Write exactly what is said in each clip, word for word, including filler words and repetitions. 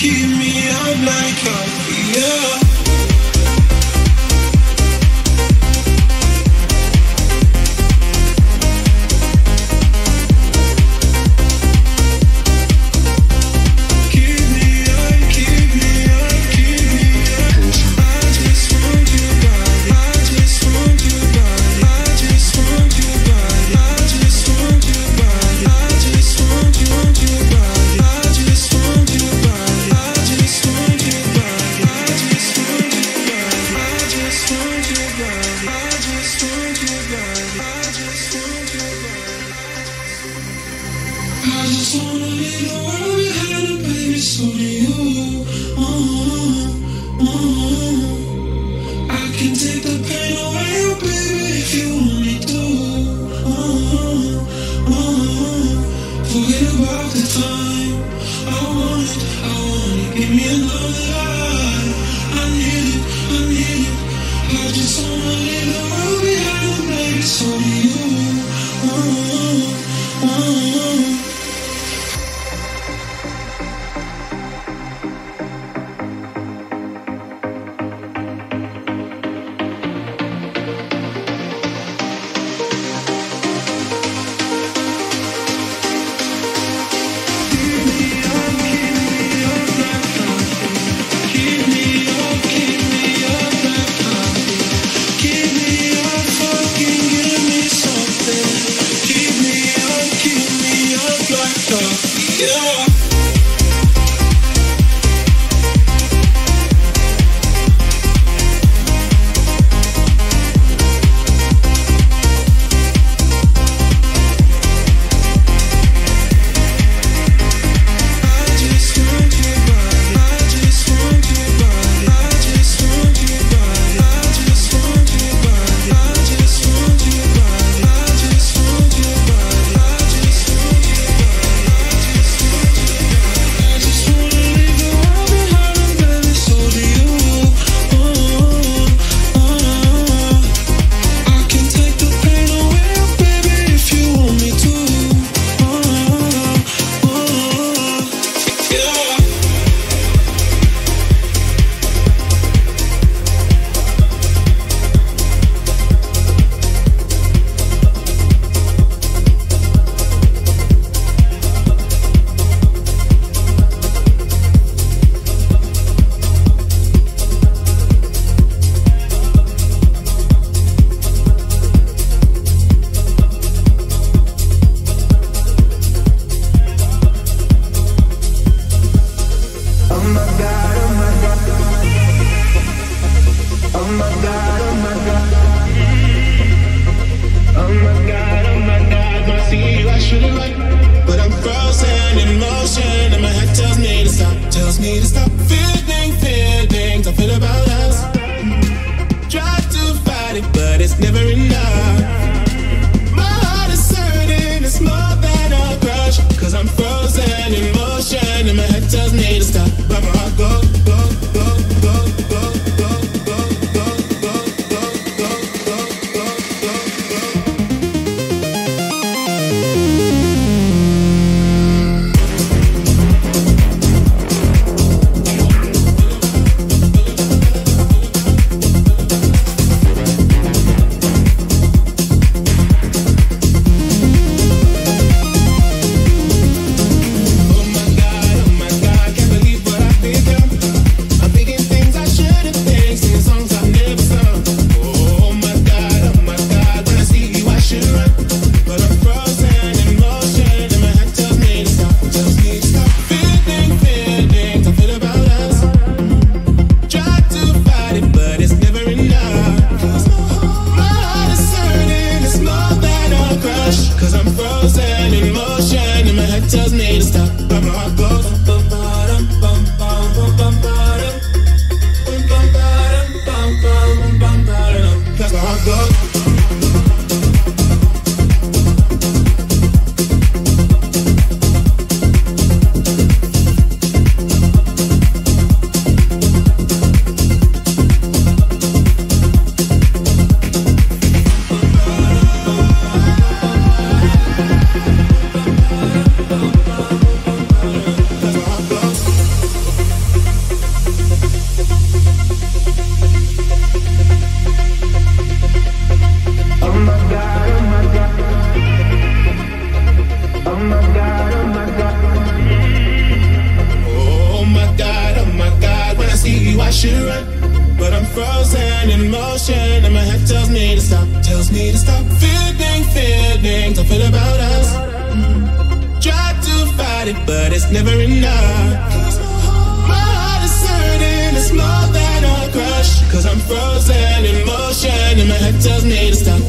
keep me up like a fever. Thank you. tells me to stop, tells me to stop feeling feelings I feel about us. Try to fight it, but it's never enough. My heart is hurting, it's more than a crush, 'cause I'm frozen in motion and my head tells me to stop.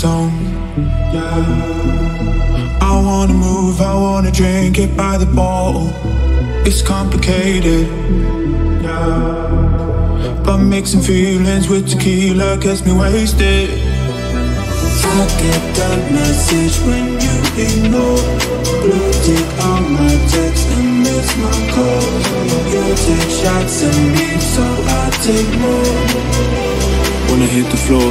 zone, yeah. I wanna move, I wanna drink it by the ball. It's complicated, yeah. But mixing feelings with tequila gets me wasted. I get that message when you ignore. Blocked it on my text and miss my call. You take shots at me, so I take more. When I hit the floor,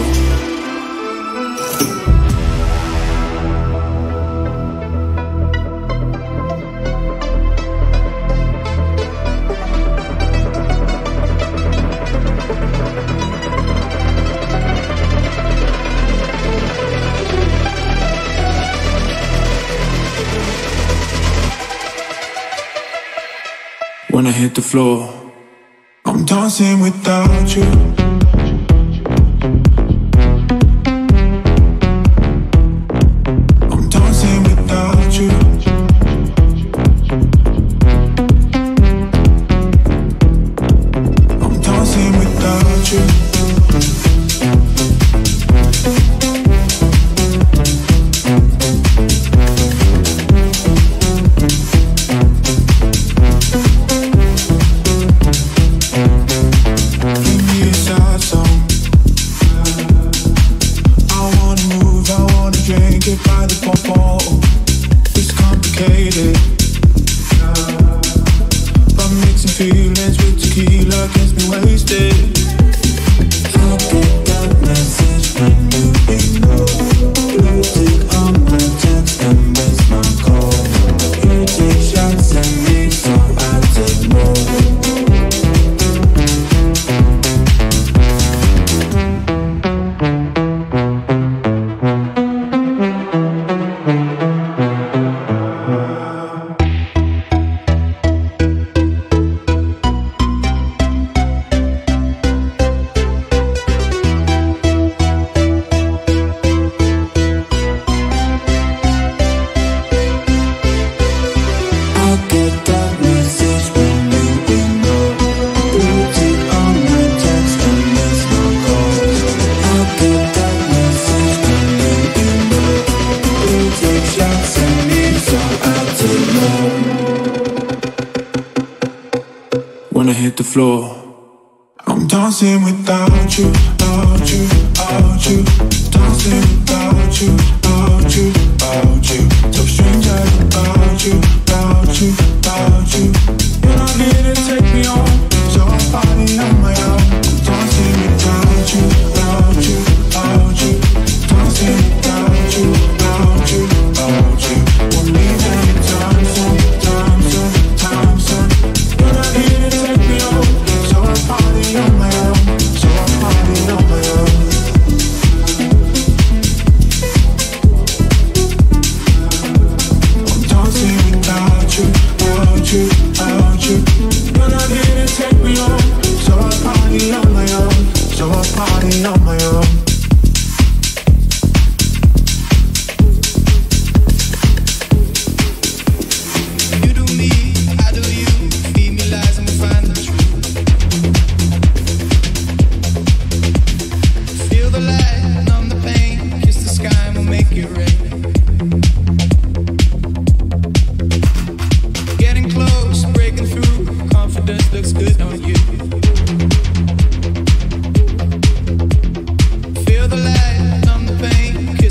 when I hit the floor, I'm dancing without you.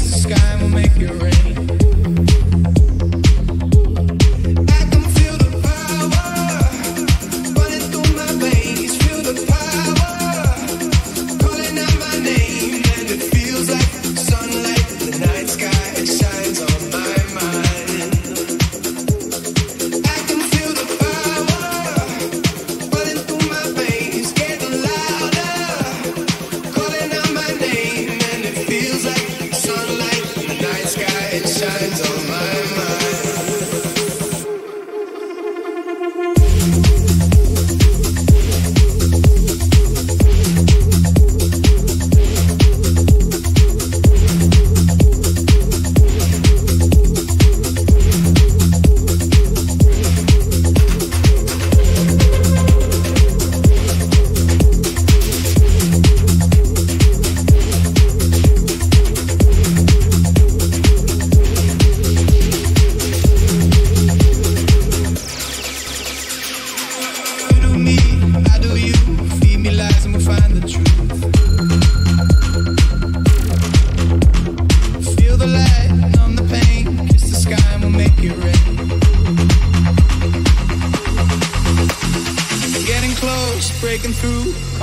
Sky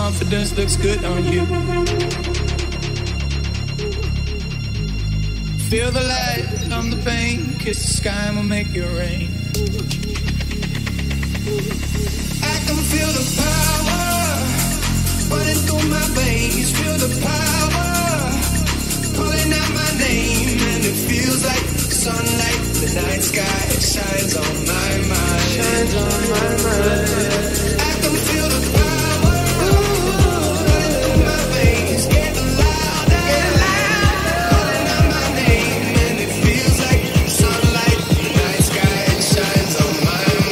confidence looks good on you. Feel the light, numb the pain, kiss the sky and we'll make it rain. I can feel the power running through my veins. Feel the power pulling out my name, and it feels like sunlight. The night sky, it shines on my mind. Shines on my mind. I can feel the power running through my veins. Getting louder, getting louder, calling out my name, and it feels like sunlight. The night sky, it shines on my mind.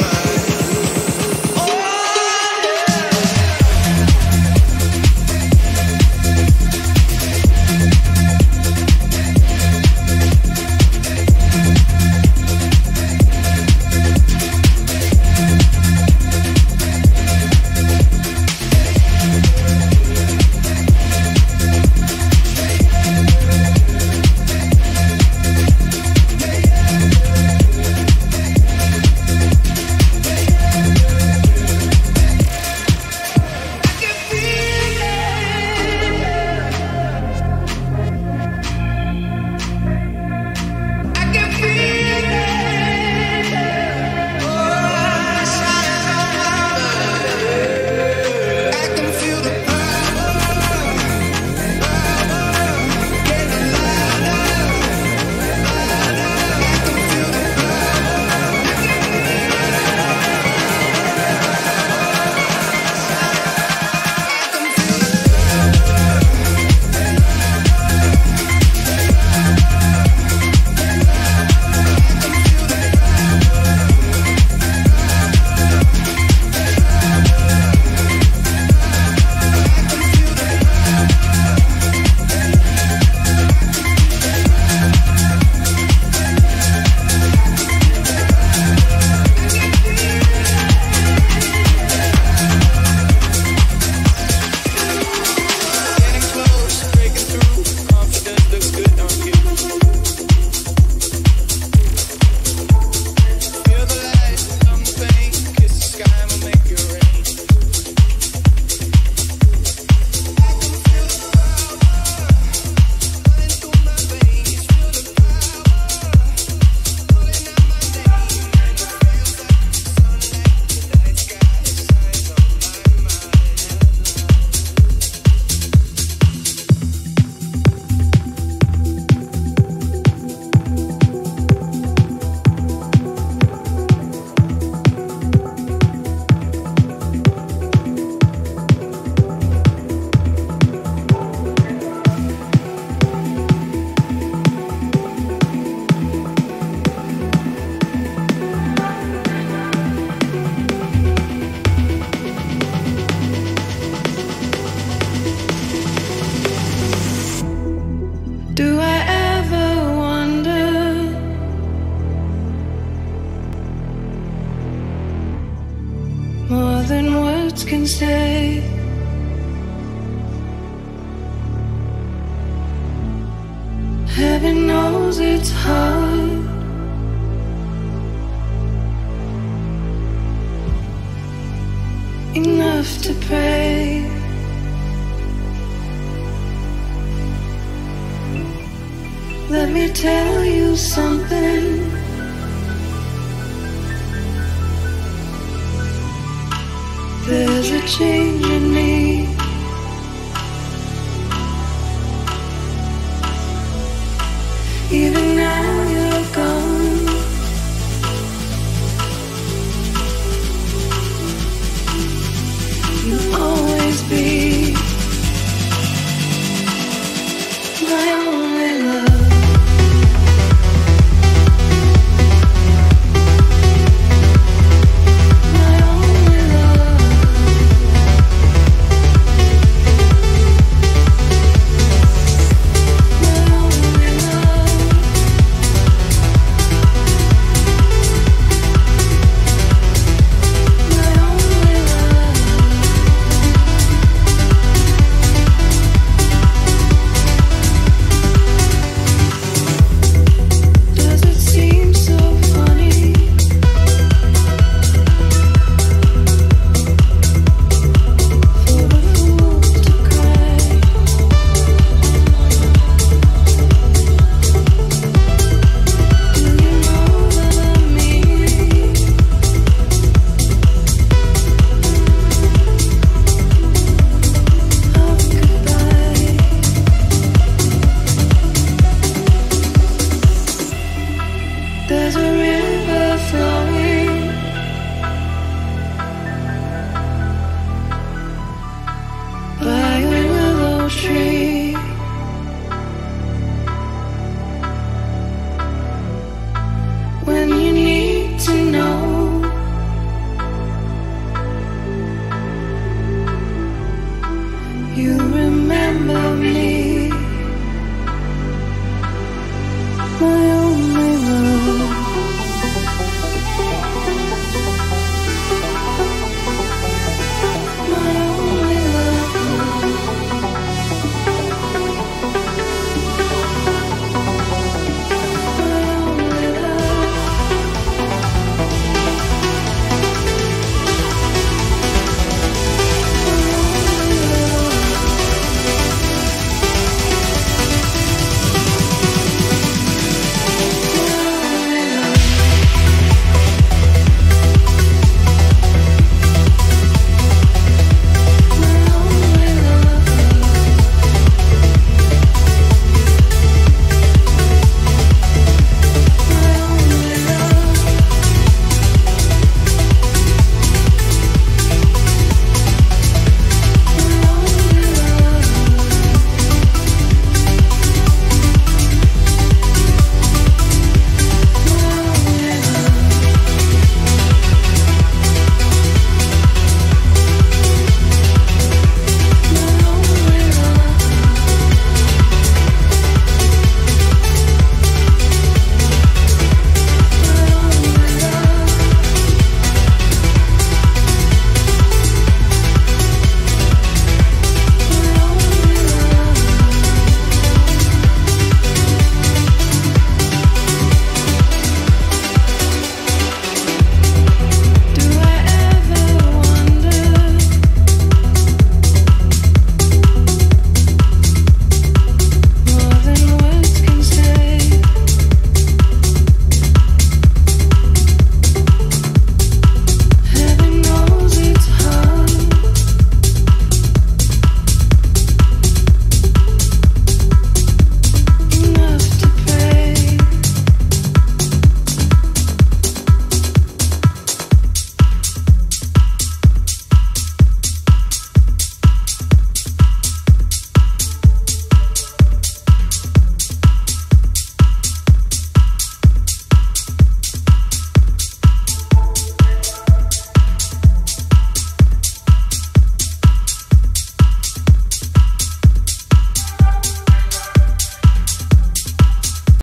my own.